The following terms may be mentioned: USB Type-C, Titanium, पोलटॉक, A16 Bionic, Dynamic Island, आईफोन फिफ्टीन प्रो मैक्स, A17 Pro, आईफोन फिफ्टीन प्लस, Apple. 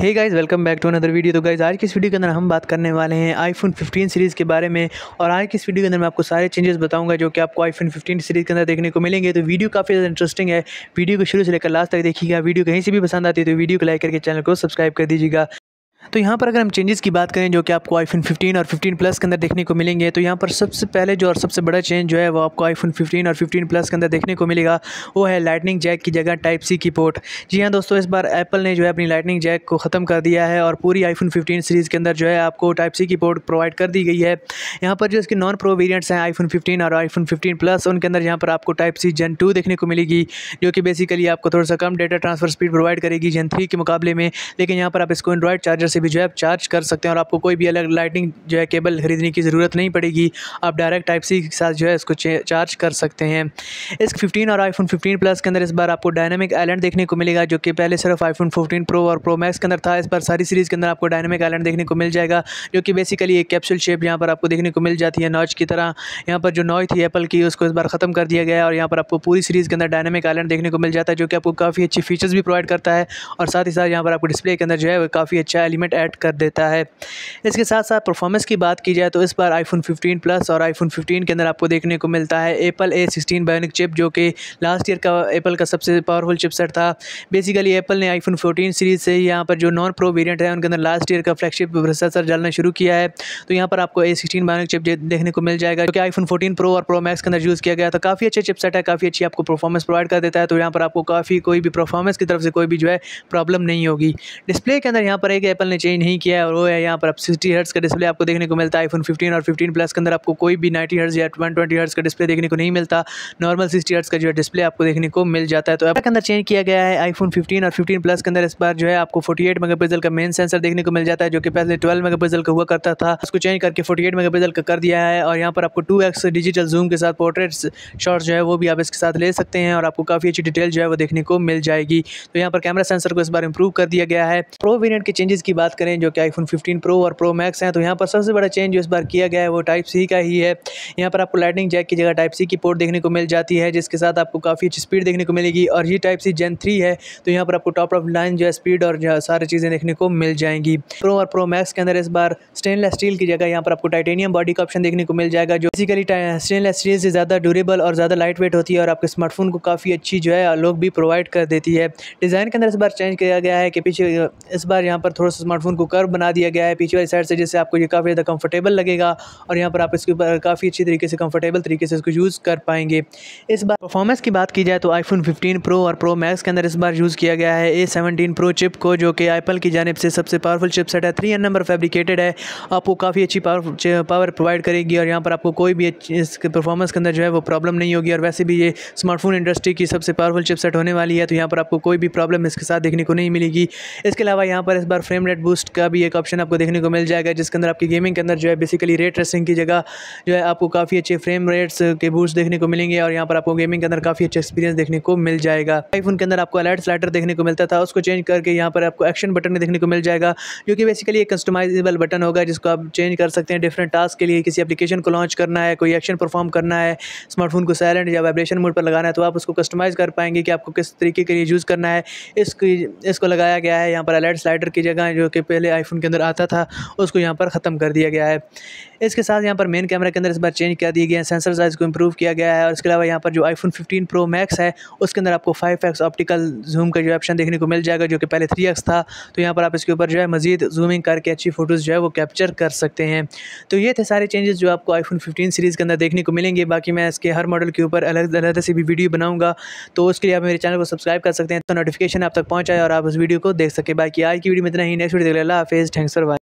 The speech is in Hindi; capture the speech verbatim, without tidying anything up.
Hey guys, welcome back to another video. तो गाइस, आज की इस वीडियो के अंदर हम बात करने वाले हैं आईफोन फिफ्टीन सीरीज़ के बारे में, और आज की इस वीडियो के अंदर मैं आपको सारे चेंजेस बताऊंगा जो कि आपको आईफोन फिफ्टीन सीरीज़ के अंदर देखने को मिलेंगे। तो वीडियो काफ़ी ज़्यादा इंटरेस्टिंग है, वीडियो को शुरू से लेकर लास्ट तक देखिएगा। वीडियो कहीं से भी पसंद आती है तो वीडियो को लाइक करके चैनल को सब्सक्राइब कर दीजिएगा। तो यहाँ पर अगर हम चेंजेस की बात करें जो कि आपको आईफोन फिफ्टीन और फिफ्टीन प्लस के अंदर देखने को मिलेंगे, तो यहाँ पर सबसे पहले जो और सबसे बड़ा चेंज जो है वो आपको आईफोन फिफ्टीन और फिफ्टीन प्लस के अंदर देखने को मिलेगा, वो है लाइटनिंग जैक की जगह टाइप सी की पोर्ट। जी हाँ दोस्तों, इस बार एप्पल ने जो है अपनी लाइटनिंग जैक को ख़त्म कर दिया है और पूरी आईफोन फिफ्टीन सीरीज़ के अंदर जो है आपको टाइप सी की पोर्ट प्रोवाइड कर दी गई है। यहाँ पर जो इसके नॉन प्रो वेरियंट्स हैं आईफोन फिफ्टीन और आईफोन फिफ्टीन प्लस, उनके अंदर यहाँ पर आपको टाइप सी जन टू देखने को मिलेगी, जो कि बेसिकली आपको थोड़ा सा कम डेटा ट्रांसफर स्पीड प्रोवाइड करेगी जन थ्री के मुकाबले में, लेकिन यहाँ पर आप इसको एंड्रॉइड चार्जर से भी जो है आप चार्ज कर सकते हैं और आपको कोई भी अलग लाइटिंग जो है केबल खरीदने की ज़रूरत नहीं पड़ेगी। आप डायरेक्ट टाइप सी के साथ जो है इसको चार्ज कर सकते हैं। इस फिफ्टीन और आईफोन फिफ्टीन प्लस के अंदर इस बार आपको डायनामिक आइलैंड देखने को मिलेगा, जो कि पहले सिर्फ आईफोन फोर्टीन प्रो और प्रो मैक्स के अंदर था। इस बार सारी सीरीज़ के अंदर आपको डायनामिक आइलैंड देखने को मिल जाएगा, जो कि बेसिकली एक कैप्सूल शेप यहाँ पर आपको देखने को मिल जाती है नॉच की तरह। यहाँ पर जो नॉच थी एप्पल की, उसको इस बार ख़त्म कर दिया गया और यहाँ पर आपको पूरी सीरीज़ के अंदर डायनामिक आइलैंड देखने को मिल जाता है, जो कि आपको काफ़ी अच्छी फीचर्स भी प्रोवाइड करता है और साथ ही साथ यहाँ पर आपको डिस्प्ले के अंदर जो है काफ़ी अच्छा एलिमेंट ऐड कर देता है। इसके साथ साथ परफॉर्मेंस की बात की जाए तो इस बार आईफोन फिफ्टीन प्लस और आईफोन फिफ्टीन के अंदर आपको देखने को मिलता है Apple A sixteen Bionic chip, जो कि लास्ट ईयर का एप्पल का सबसे पावरफुल चिपसेट था। बेसिकली एप्पल ने आईफोन फोर्टीन सीरीज़ से यहाँ पर जो नॉन प्रो वेरिएंट है उनके अंदर लास्ट ईयर का फ्लैगशिप प्रोसेसर डालना शुरू किया है। तो यहाँ पर आपको ए सिक्सटीन बायोनिक चिप देखने को मिल जाएगा, जो कि आईफोन फोर्टीन प्रो और प्रो मैक्स के अंदर यूज़ किया गया था। काफ़ी अच्छे चिपसेट है, काफ़ी अच्छी आपको परफॉर्मेंस प्रोवाइड कर देता है। तो यहाँ पर आपको काफ़ी कोई भी परफॉर्मेंस की तरफ से कोई भी जो है प्रॉब्लम नहीं होगी। डिस्प्ले के अंदर यहाँ पर एक एप्पल ने चेंज नहीं किया है और वो है यहाँ पर आप सिक्सटी हर्ट्स का डिस्प्ले आपको देखने को मिलता है। आईफोन फिफ्टीन और फिफ्टीन प्लस के अंदर आपको कोई भी नाइन्टी हर्ट्स या वन ट्वेंटी हर्ट्स का डिस्प्ले देखने को नहीं मिलता, नॉर्मल सिक्सटी हर्ट्स का जो है डिस्प्ले आपको देखने को मिल जाता है। तो एप्पल के अंदर चेंज किया गया है आईफोन फिफ्टीन और फिफ्टीन प्लस के अंदर इस बार जो है आपको फोर्टी एट मेगापिक्सल का मेन सेंसर देखने को मिल जाता है, जो कि पहले ट्वेल्व मेगापिक्सल का हुआ करता था, उसको चेंज करके फोर्टी एट मेगापिक्सल का कर दिया है। और यहाँ पर आपको टू एक्स डिजिटल जूम के साथ पोर्ट्रेट शॉट्स जो है वो भी आप इसके साथ ले सकते हैं और आपको काफ़ी अच्छी डिटेल जो है वो देखने को मिल जाएगी। तो यहाँ पर कैमरा सेंसर को इस बार इंप्रूव कर दिया गया है। प्रो वेरिएंट के चेंजेस की बात करें जो कि आईफोन फिफ्टीन प्रो और प्रो मैक्स हैं, तो यहाँ पर सबसे बड़ा चेंज जो इस बार किया गया है वो टाइप सी का ही है। यहाँ पर आपको लाइटनिंग जैक की जगह टाइप सी की पोर्ट देखने को मिल जाती है, जिसके साथ आपको काफ़ी अच्छी स्पीड देखने को मिलेगी और ये टाइप सी जेन थ्री है। तो यहाँ पर आपको टॉप ऑफ लाइन जो है स्पीड और जो सारी चीज़ें देखने को मिल जाएंगी। प्रो और प्रो मैक्स के अंदर इस बार स्टेनलेस स्टील की जगह यहाँ पर आपको टाइटेनियम बॉडी का ऑप्शन देखने को मिल जाएगा, जो बेसिकली स्टेनलेस स्टील से ज़्यादा ड्यूरेबल और ज़्यादा लाइट वेट होती है और आपके स्मार्टफोन को काफ़ी अच्छी जो है लुक भी प्रोवाइड कर देती है। डिज़ाइन के अंदर इस बार चेंज किया गया है कि पीछे इस बार यहाँ पर थोड़ा सा स्मार्टफोन को कर्व बना दिया गया है पीछे वाली साइड से, जिससे आपको ये काफ़ी ज़्यादा कंफर्टेबल लगेगा और यहाँ पर आप इसके ऊपर काफ़ी अच्छी तरीके से कंफर्टेबल तरीके से इसको यूज़ कर पाएंगे। इस बार परफॉर्मेंस की बात की जाए तो आईफोन फिफ्टीन प्रो और प्रो मैक्स के अंदर इस बार यूज़ किया गया है ए सेवनटीन प्रो चिप को, जो कि एप्पल की जानिब से सबसे पावरफुल चिपसेट है। थ्री एन नंबर फैब्रिकेटेड है, आपको काफ़ी अच्छी पावर पावर प्रोवाइड करेगी और यहाँ पर आपको कोई भी इसके परफॉर्मेंस के अंदर जो है वो प्रॉब्लम नहीं होगी। और वैसे भी ये स्मार्टफोन इंडस्ट्री की सबसे पावरफुल चिपसेट होने वाली है, तो यहाँ पर आपको कोई भी प्रॉब्लम इसके साथ देखने को नहीं मिलेगी। इसके अलावा यहाँ पर इस बार फ्रेम रेट बूस्ट का भी एक ऑप्शन आपको देखने को मिल जाएगा, जिसके अंदर आपकी गेमिंग के अंदर जो है बेसिकली रे ट्रेसिंग की जगह जो है आपको काफ़ी अच्छे फ्रेम रेट्स के बूस्ट देखने को मिलेंगे और यहाँ पर आपको गेमिंग के अंदर काफ़ी अच्छा एक्सपीरियंस देखने को मिल जाएगा। आईफोन के अंदर आपको अलर्ट स्लाइडर देखने को मिलता था, उसको चेंज करके यहाँ पर आपको एक्शन बटन देखने को मिल जाएगा, जो कि बेसिकली एक कस्टमाइजेबल बटन होगा जिसको आप चेंज कर सकते हैं डिफरेंट टास्क के लिए। किसी एप्लीकेशन को लॉन्च करना है, कोई एक्शन परफॉर्म करना है, स्मार्टफोन को साइलेंट या वाइब्रेशन मोड पर लगाना है, तो आप उसको कस्टमाइज़ कर पाएंगे कि आपको किस तरीके के लिए यूज़ करना है। इसकी इसको लगाया गया है यहाँ पर अलर्ट स्लाइडर की जगह, जो कि पहले आईफोन के अंदर आता था, उसको यहाँ पर ख़त्म कर दिया गया है। इसके साथ यहाँ पर मेन कैमरा के अंदर इस बार चेंज कर दिए गए हैं, सेंसर साइज़ को इंप्रूव किया गया है और इसके अलावा यहाँ पर जो आईफोन फिफ्टीन प्रो मैक्स है उसके अंदर आपको फाइव एक्स ऑप्टिकल जूम का जो ऑप्शन देखने को मिल जाएगा, जो कि पहले थ्री एक्स था। तो यहाँ पर आप इसके ऊपर जो है मजीद जूमिंग करके अच्छी फोटोज़ जो है वो कैप्चर कर सकते हैं। तो ये थे सारे चेंजेस जो आपको आईफोन फिफ्टीन सीरीज़ के अंदर देखने को मिलेंगे। बाकी मैं इसके हर मॉडल के ऊपर अलग अलग से भी वीडियो बनाऊँगा, तो उसके लिए आप मेरे चैनल को सब्सक्राइब कर सकते हैं, तो नोटिफिकेशन आप तक पहुँचाए और आप उस वीडियो को देख सके। बाकी आज की वीडियो में इतना ही, नेक्स्ट वीडियो देख लें। हाफिज़, थैंक्स फॉर वॉचिंग।